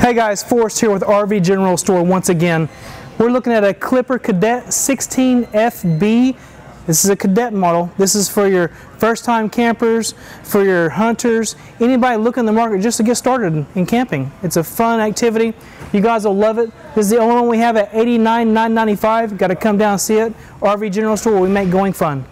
Hey guys, Forrest here with RV General Store once again. We're looking at a Clipper Cadet 16FB. This is a Cadet model. This is for your first-time campers, for your hunters, anybody looking in the market just to get started in camping. It's a fun activity. You guys will love it. This is the only one we have at $89,995. Got to come down and see it. RV General Store, we make going fun.